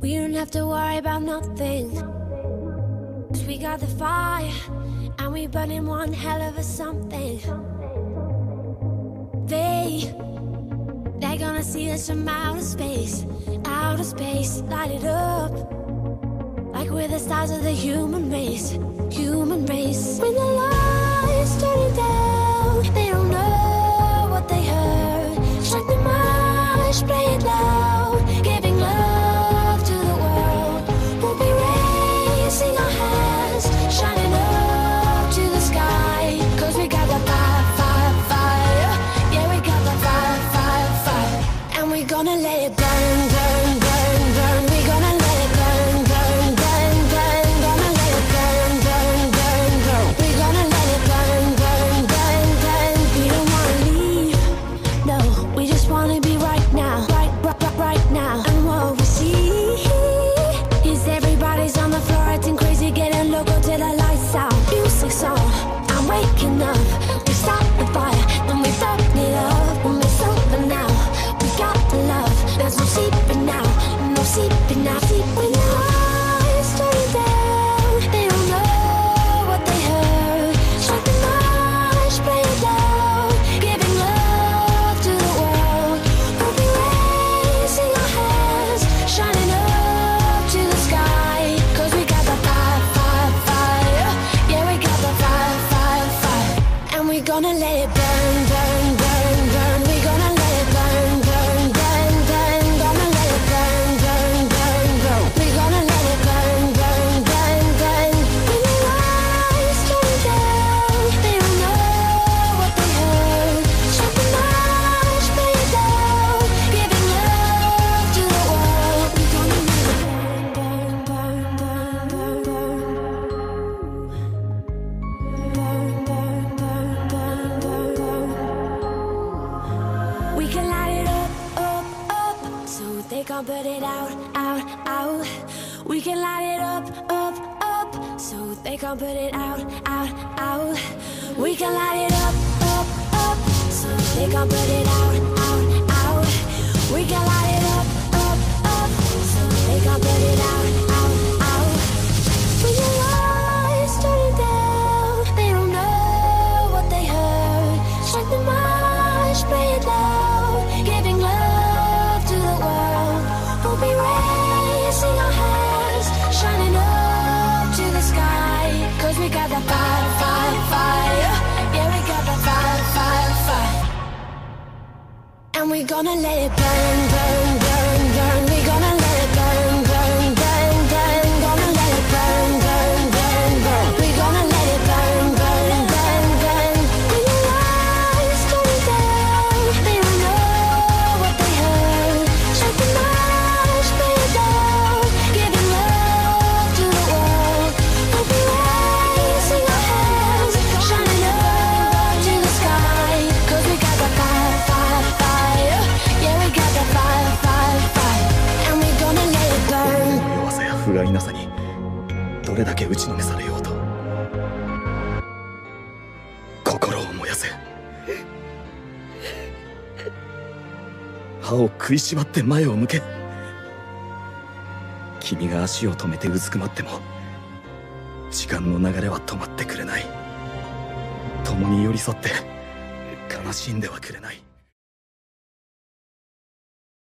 We don't have to worry about nothing, 'cause we got the fire and we burning one hell of a something. They're gonna see us from outer space, light it up like we're the stars of the human race. When the lights turning down, they don't know what they heard. Strike the march, play it loud, giving love to the world. We'll be raising our hands, shining up to the sky, 'cause we got the fire. Yeah, we got the fire, and we're gonna let it burn. We're gonna let it burn. Gonna let it burn. We're gonna let it burn. We don't wanna leave, no. We just wanna be right now, right now. And what we see is everybody's on the floor acting crazy, getting loco till the lights out. Music's on, I'm waking up. We start the fire, then we burn it up. When it's over now, we got the love. There's no sleeping now, no sleeping now. When the lights turn down, they don't know what they heard. Strike the march, play it loud, giving love to the world. We'll be raising our hands, shining up to the sky, 'cause we got the fire. Yeah, we got the fire, and we're gonna let it burn. We're gonna let it burn. Gonna let it burn. We're gonna let it burn. When the lights turn down, they don't know what they heard. Strike the march, play it loud, giving love to the world. We're gonna let it burn. We can light it up, so they can't put it out. We can light it up, so they can't put it out. We can light it up, so they can't put it out. We can light it up, so they can't put it out. When the lights turn down, they don't know what they heard. Strike the march, play it loud, giving love to the world. We'll be raising our hands, shining up to the sky, 'cause we got the fire. Yeah, we got the fire, and we're gonna let it burn. We're gonna let it burn. Gonna let it burn. We're gonna let it burn. When the lights turn down, they don't know what they heard. Strike the march, play it loud, giving love to the world. We'll be raising our hands, shining up to the sky, 'cause we got the fire. Yeah, we got the fire, and we're gonna let it burn. 噂や不甲斐なさにどれだけ打ちのめされようと、心を燃やせ。歯を食いしばって前を向け。君が足を止めてうずくまっても時間の流れは止まってくれない。共に寄り添って悲しんではくれない。